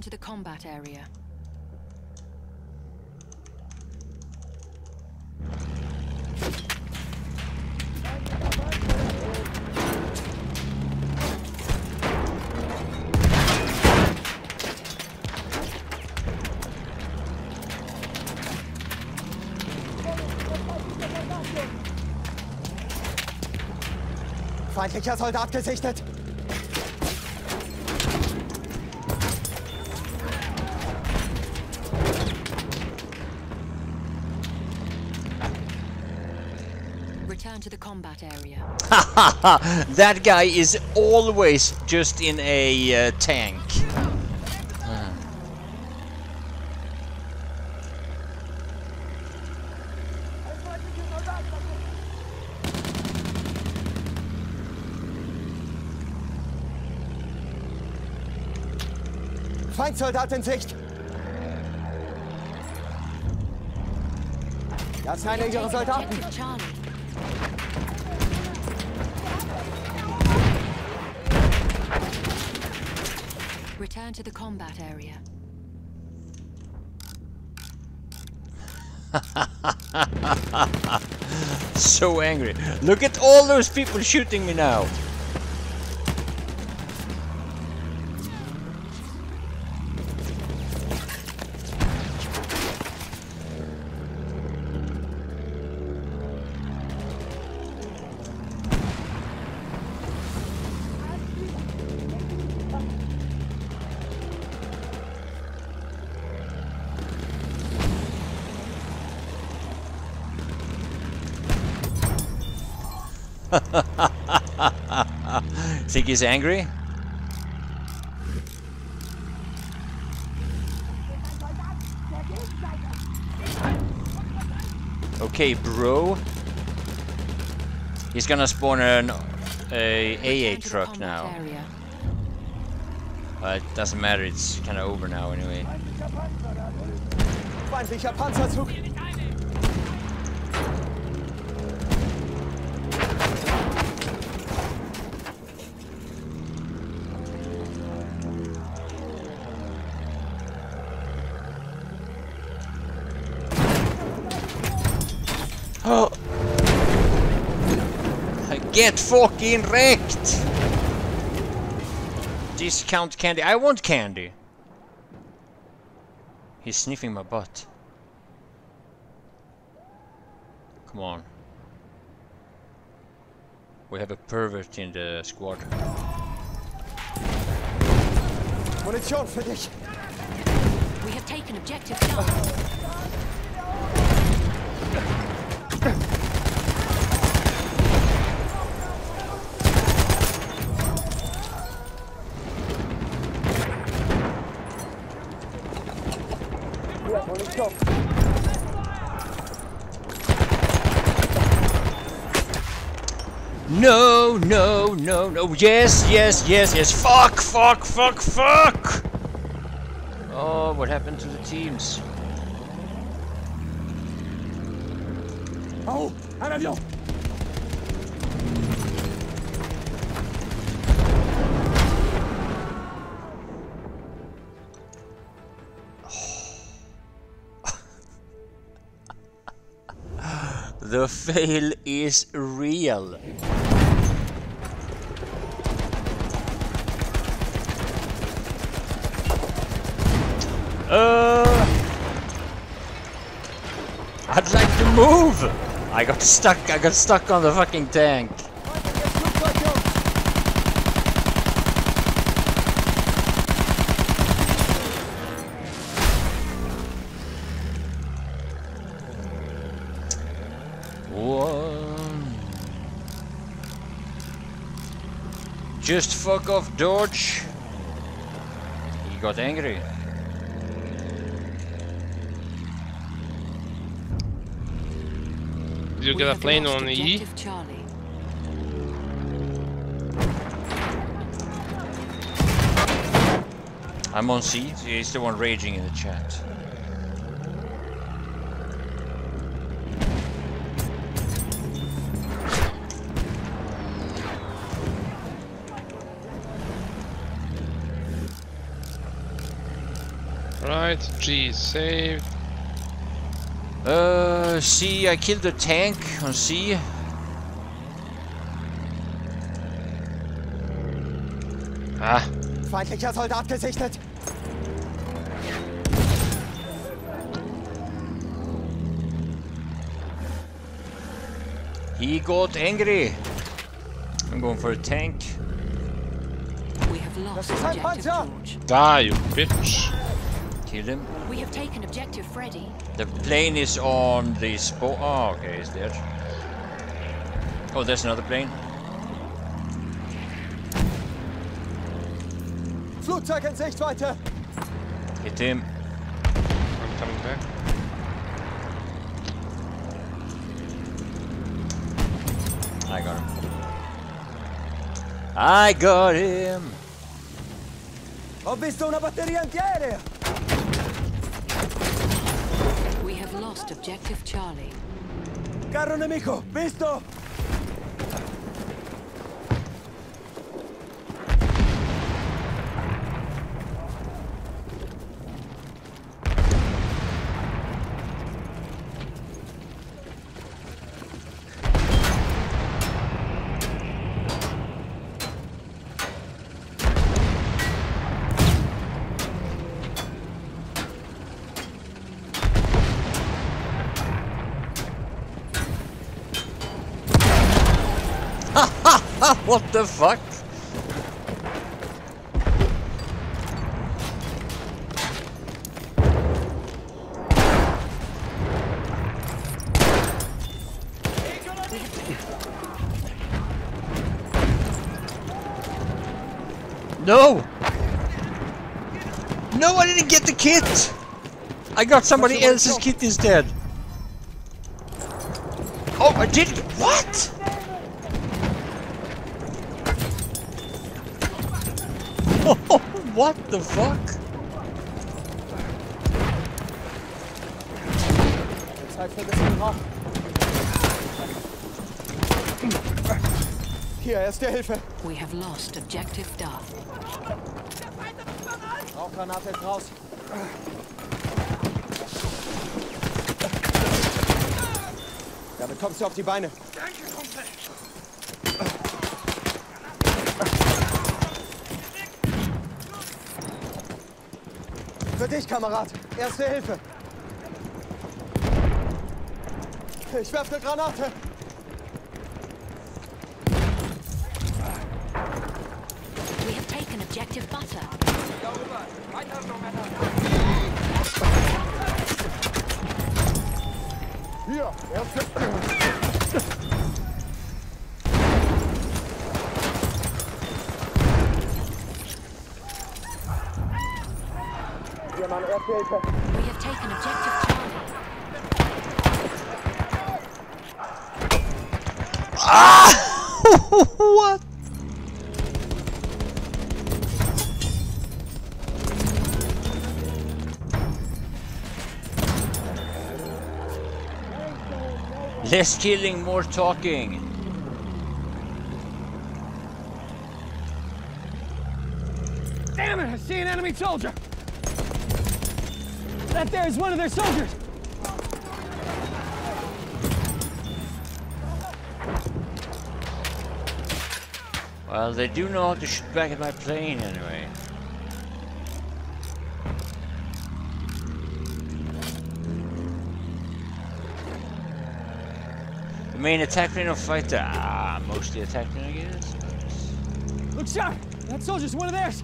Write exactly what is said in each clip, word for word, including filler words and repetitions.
return to the combat area. Feindlicher Soldat gesichtet! Return to the combat area. Hahaha! That guy is always just in a uh, tank. Feindsoldat in Sicht! Das sind ihre Soldaten! Return to the combat area. So angry. Look at all those people shooting me now. Think he's angry? Okay, bro. He's gonna spawn an a A A truck now. But it doesn't matter, it's kinda over now anyway. Oh. Get fucking wrecked! Discount candy. I want candy! He's sniffing my butt. Come on. We have a pervert in the squad. What a job for this! We have taken objective. No, no, no, no, yes, yes, yes, yes, fuck, fuck, fuck, fuck! Oh, what happened to the teams? Oh, un avion! The fail is real. Uh, I'd like to move. I got stuck. I got stuck on the fucking tank. One. Just fuck off, Dodge. He got angry. You get a plane on the E. Charlie. I'm on C. He's the one raging in the chat. Right, G saved. Uh, C, I killed a tank on C. Ah. Feindlicher Soldat gesichtet. He got angry. I'm going for a tank. We have lost objective George. Die, you bitch. Kill him. We have taken objective Freddy. The plane is on the spot. Oh, okay, it's there. Oh, there's another plane. Flugzeug in Sichtweite. Hit him. I'm coming back. I got him. I got him. Ho visto una batteria antiaerea. We have lost objective Charlie. Carro nemico, visto. What the fuck? No! No, I didn't get the kit! I got somebody else's kit instead. Oh, I did. What? What the fuck? Zeit für das Hier, erste Hilfe. We have lost objective Darth. Rauchgranate raus. Damit kommst du auf die Beine. Danke, Kumpel. Für dich, Kamerad. Erste Hilfe. Ich werfe eine Granate. We have taken objective Butter. Darüber. Weiter so, Männer. Hier, erste. We have taken objective Charlie. Ah! What? Less killing, more talking. Damn it! I see an enemy soldier. That there is one of their soldiers! Well, they do know how to shoot back at my plane anyway. The main attack plane or fighter? Ah, mostly attack plane, I guess. But... Look sharp! That soldier's one of theirs!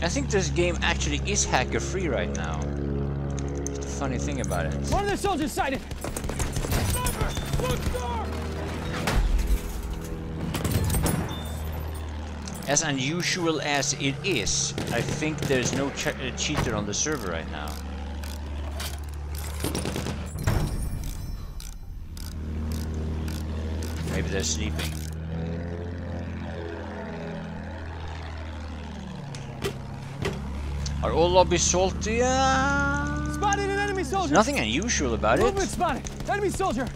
I think this game actually is hacker-free right now. That's the funny thing about it. One of the soldiers sighted! As unusual as it is, I think there's no ch uh, cheater on the server right now. Maybe they're sleeping. Are all lobbies salty? Uh, spotted an enemy soldier. There's nothing unusual about Movement it. Spotted. Enemy soldier.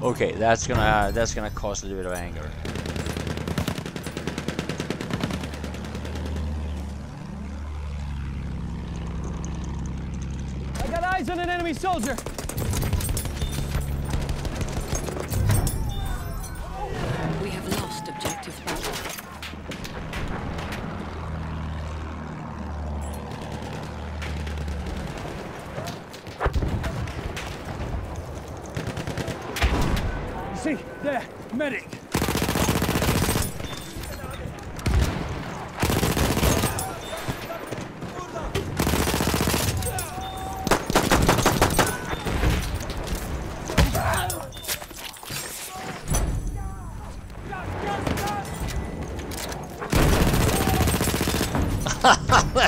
Okay, that's gonna uh, that's gonna cause a little bit of anger. I got eyes on an enemy soldier. We have lost objective battle. See there, medic.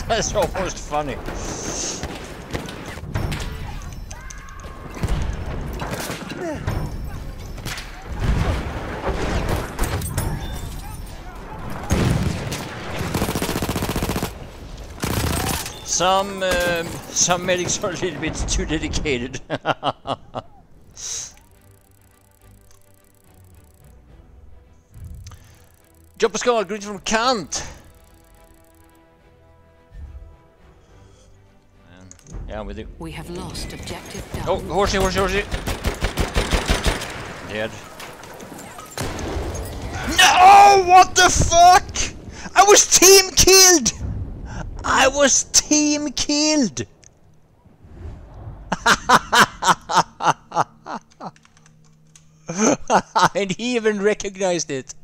That's almost funny. Some um, some medics are a little bit too dedicated. Jump Pascal, greetings from Kant. With you. We have lost objective down. Oh, horsey, horsey, horsey. Dead. No! What the fuck? I was team killed! I was team killed! And he even recognized it.